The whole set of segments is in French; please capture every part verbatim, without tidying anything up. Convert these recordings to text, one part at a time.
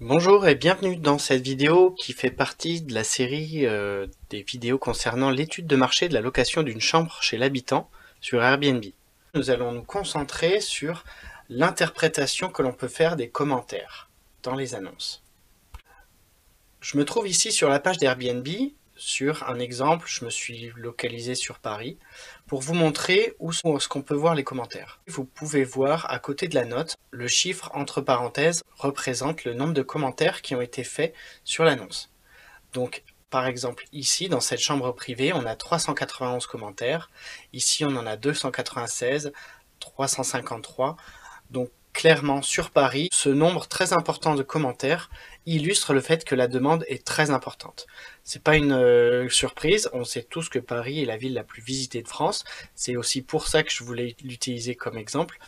Bonjour et bienvenue dans cette vidéo qui fait partie de la série euh, des vidéos concernant l'étude de marché de la location d'une chambre chez l'habitant sur Airbnb. Nous allons nous concentrer sur l'interprétation que l'on peut faire des commentaires dans les annonces. Je me trouve ici sur la page d'Airbnb, sur un exemple, je me suis localisé sur Paris, pour vous montrer où sont ce qu'on peut voir les commentaires. Vous pouvez voir à côté de la note, le chiffre entre parenthèses représente le nombre de commentaires qui ont été faits sur l'annonce. Donc par exemple ici, dans cette chambre privée, on a trois cent quatre-vingt-onze commentaires, ici on en a deux cent quatre-vingt-seize, trois cent cinquante-trois, donc clairement, sur Paris, ce nombre très important de commentaires illustre le fait que la demande est très importante. C'est pas une euh, surprise, on sait tous que Paris est la ville la plus visitée de France. C'est aussi pour ça que je voulais l'utiliser comme exemple,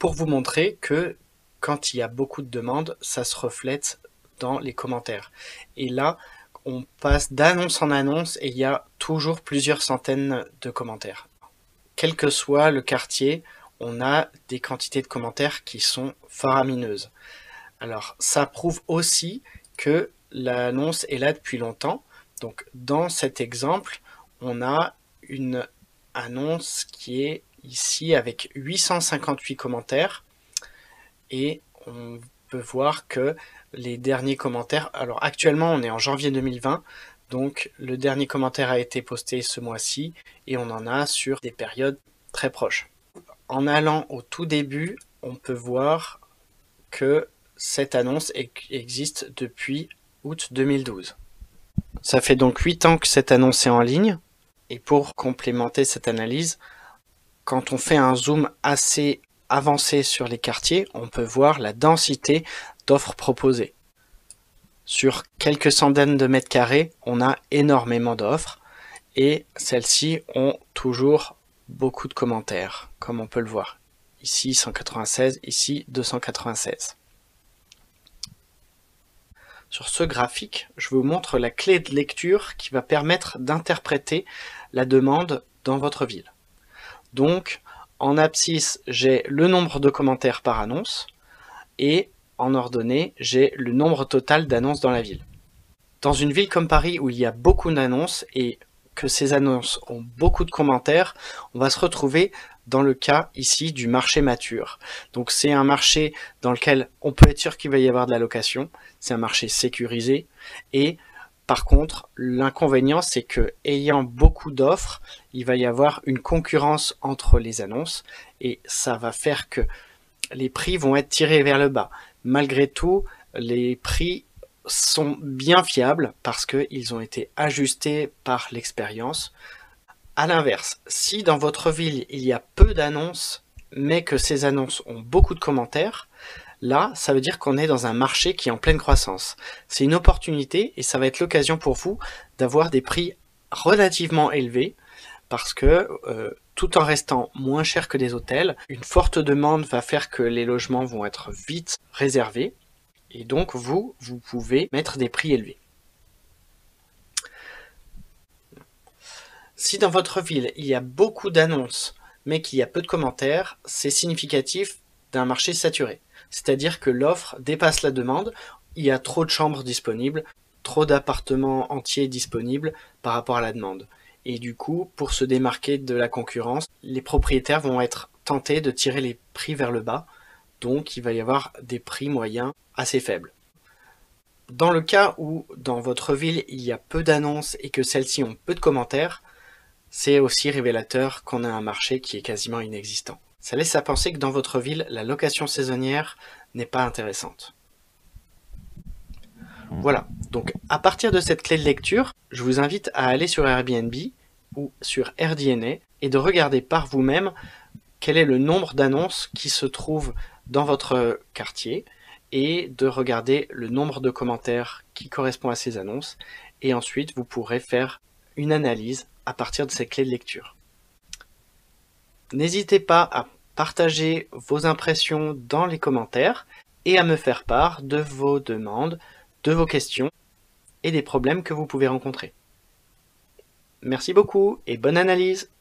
pour vous montrer que quand il y a beaucoup de demandes, ça se reflète dans les commentaires. Et là, on passe d'annonce en annonce et il y a toujours plusieurs centaines de commentaires. Quel que soit le quartier, on a des quantités de commentaires qui sont faramineuses. Alors ça prouve aussi que l'annonce est là depuis longtemps. Donc dans cet exemple, on a une annonce qui est ici avec huit cent cinquante-huit commentaires. Et on peut voir que les derniers commentaires... Alors actuellement, on est en janvier deux mille vingt. Donc le dernier commentaire a été posté ce mois-ci. Et on en a sur des périodes très proches. En allant au tout début, on peut voir que cette annonce existe depuis août deux mille douze. Ça fait donc huit ans que cette annonce est en ligne. Et pour complémenter cette analyse, quand on fait un zoom assez avancé sur les quartiers, on peut voir la densité d'offres proposées. Sur quelques centaines de mètres carrés, on a énormément d'offres et celles-ci ont toujours beaucoup de commentaires, comme on peut le voir. Ici cent quatre-vingt-seize, ici deux cent quatre-vingt-seize. Sur ce graphique, je vous montre la clé de lecture qui va permettre d'interpréter la demande dans votre ville. Donc, en abscisse, j'ai le nombre de commentaires par annonce et en ordonnée, j'ai le nombre total d'annonces dans la ville. Dans une ville comme Paris où il y a beaucoup d'annonces et que ces annonces ont beaucoup de commentaires, on va se retrouver dans le cas ici du marché mature. Donc c'est un marché dans lequel on peut être sûr qu'il va y avoir de la location, c'est un marché sécurisé, et par contre l'inconvénient c'est que ayant beaucoup d'offres, il va y avoir une concurrence entre les annonces et ça va faire que les prix vont être tirés vers le bas. Malgré tout, les prix sont bien fiables parce qu'ils ont été ajustés par l'expérience. À l'inverse, si dans votre ville il y a peu d'annonces mais que ces annonces ont beaucoup de commentaires, là ça veut dire qu'on est dans un marché qui est en pleine croissance. C'est une opportunité et ça va être l'occasion pour vous d'avoir des prix relativement élevés parce que euh, tout en restant moins cher que des hôtels, une forte demande va faire que les logements vont être vite réservés. Et donc, vous, vous pouvez mettre des prix élevés. Si dans votre ville, il y a beaucoup d'annonces, mais qu'il y a peu de commentaires, c'est significatif d'un marché saturé. C'est-à-dire que l'offre dépasse la demande, il y a trop de chambres disponibles, trop d'appartements entiers disponibles par rapport à la demande. Et du coup, pour se démarquer de la concurrence, les propriétaires vont être tentés de tirer les prix vers le bas. Donc, il va y avoir des prix moyens assez faibles. Dans le cas où, dans votre ville, il y a peu d'annonces et que celles-ci ont peu de commentaires, c'est aussi révélateur qu'on a un marché qui est quasiment inexistant. Ça laisse à penser que dans votre ville, la location saisonnière n'est pas intéressante. Voilà. Donc, à partir de cette clé de lecture, je vous invite à aller sur Airbnb ou sur AirDNA et de regarder par vous-même quel est le nombre d'annonces qui se trouvent dans votre quartier et de regarder le nombre de commentaires qui correspond à ces annonces et ensuite vous pourrez faire une analyse à partir de ces clés de lecture. N'hésitez pas à partager vos impressions dans les commentaires et à me faire part de vos demandes, de vos questions et des problèmes que vous pouvez rencontrer. Merci beaucoup et bonne analyse!